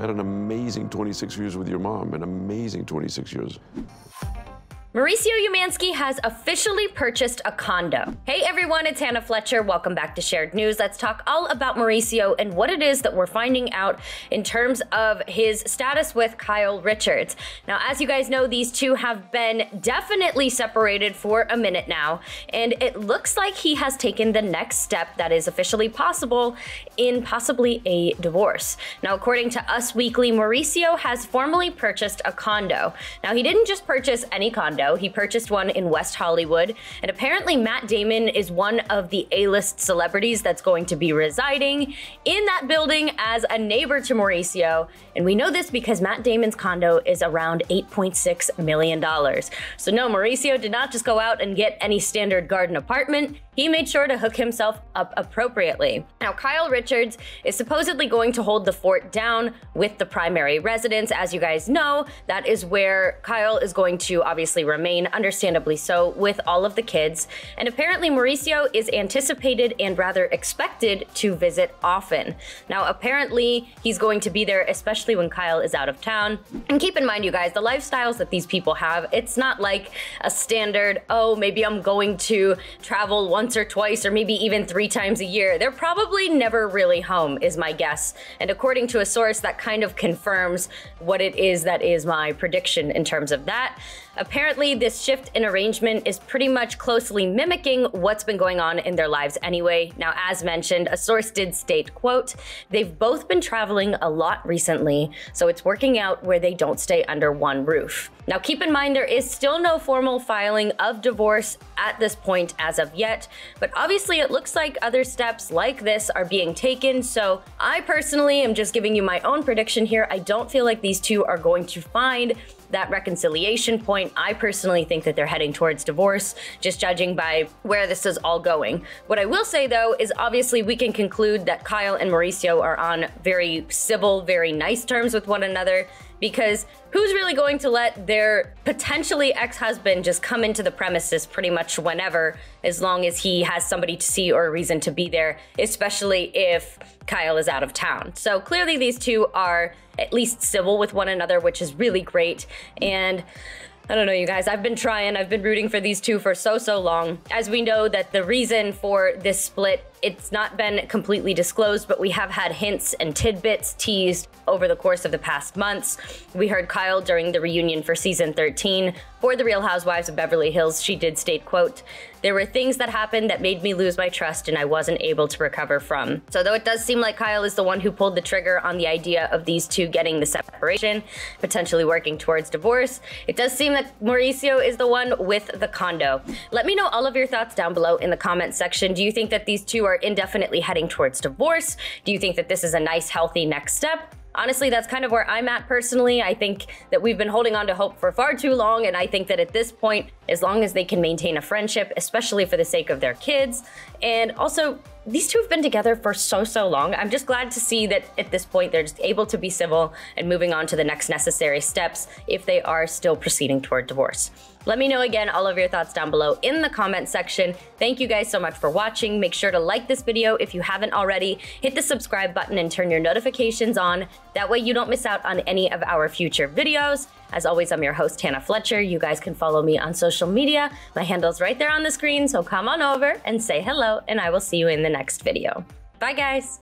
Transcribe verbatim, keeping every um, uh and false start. I had an amazing twenty-six years with your mom, an amazing twenty-six years. Mauricio Umansky has officially purchased a condo. Hey everyone, it's Hannah Fletcher. Welcome back to Shared News. Let's talk all about Mauricio and what it is that we're finding out in terms of his status with Kyle Richards. Now, as you guys know, these two have been definitely separated for a minute now, and it looks like he has taken the next step that is officially possible in possibly a divorce. Now, according to Us Weekly, Mauricio has formally purchased a condo. Now, he didn't just purchase any condo. He purchased one in West Hollywood, and apparently Matt Damon is one of the A-list celebrities that's going to be residing in that building as a neighbor to Mauricio. And we know this because Matt Damon's condo is around eight point six million dollars. So no, Mauricio did not just go out and get any standard garden apartment. He made sure to hook himself up appropriately. Now, Kyle Richards is supposedly going to hold the fort down with the primary residence. As you guys know, that is where Kyle is going to obviously remain, understandably so, with all of the kids. And apparently Mauricio is anticipated and rather expected to visit often. Now, apparently he's going to be there, especially when Kyle is out of town. And keep in mind, you guys, the lifestyles that these people have, it's not like a standard, oh, maybe I'm going to travel once or twice or maybe even three times a year. They're probably never really home, is my guess. And according to a source, that kind of confirms what it is that is my prediction in terms of that. Apparently, this shift in arrangement is pretty much closely mimicking what's been going on in their lives anyway. Now, as mentioned, a source did state, quote, "They've both been traveling a lot recently, so it's working out where they don't stay under one roof." Now, keep in mind, there is still no formal filing of divorce at this point as of yet, but obviously it looks like other steps like this are being taken. So I personally am just giving you my own prediction here. I don't feel like these two are going to find that reconciliation point. I personally think that they're heading towards divorce, just judging by where this is all going. What I will say, though, is obviously we can conclude that Kyle and Mauricio are on very civil, very nice terms with one another, because who's really going to let their potentially ex-husband just come into the premises pretty much whenever, as long as he has somebody to see or a reason to be there, especially if Kyle is out of town. So clearly these two are at least civil with one another, which is really great. And I don't know, you guys, I've been trying, I've been rooting for these two for so, so long. As we know that the reason for this split, it's not been completely disclosed, but we have had hints and tidbits teased over the course of the past months. We heard Kyle during the reunion for season thirteen for the Real Housewives of Beverly Hills. She did state, quote, "There were things that happened that made me lose my trust and I wasn't able to recover from." So though it does seem like Kyle is the one who pulled the trigger on the idea of these two getting the separation, potentially working towards divorce, it does seem that Mauricio is the one with the condo. Let me know all of your thoughts down below in the comments section. Do you think that these two are indefinitely heading towards divorce? Do you think that this is a nice, healthy next step? Honestly, that's kind of where I'm at personally. I think that we've been holding on to hope for far too long, and I think that at this point, as long as they can maintain a friendship, especially for the sake of their kids, and also these two have been together for so, so long. I'm just glad to see that at this point, they're just able to be civil and moving on to the next necessary steps if they are still proceeding toward divorce. Let me know again all of your thoughts down below in the comment section. Thank you guys so much for watching. Make sure to like this video if you haven't already. Hit the subscribe button and turn your notifications on. That way you don't miss out on any of our future videos. As always, I'm your host, Hannah Fletcher. You guys can follow me on social media. My handle's right there on the screen, so come on over and say hello, and I will see you in the next video. Bye, guys.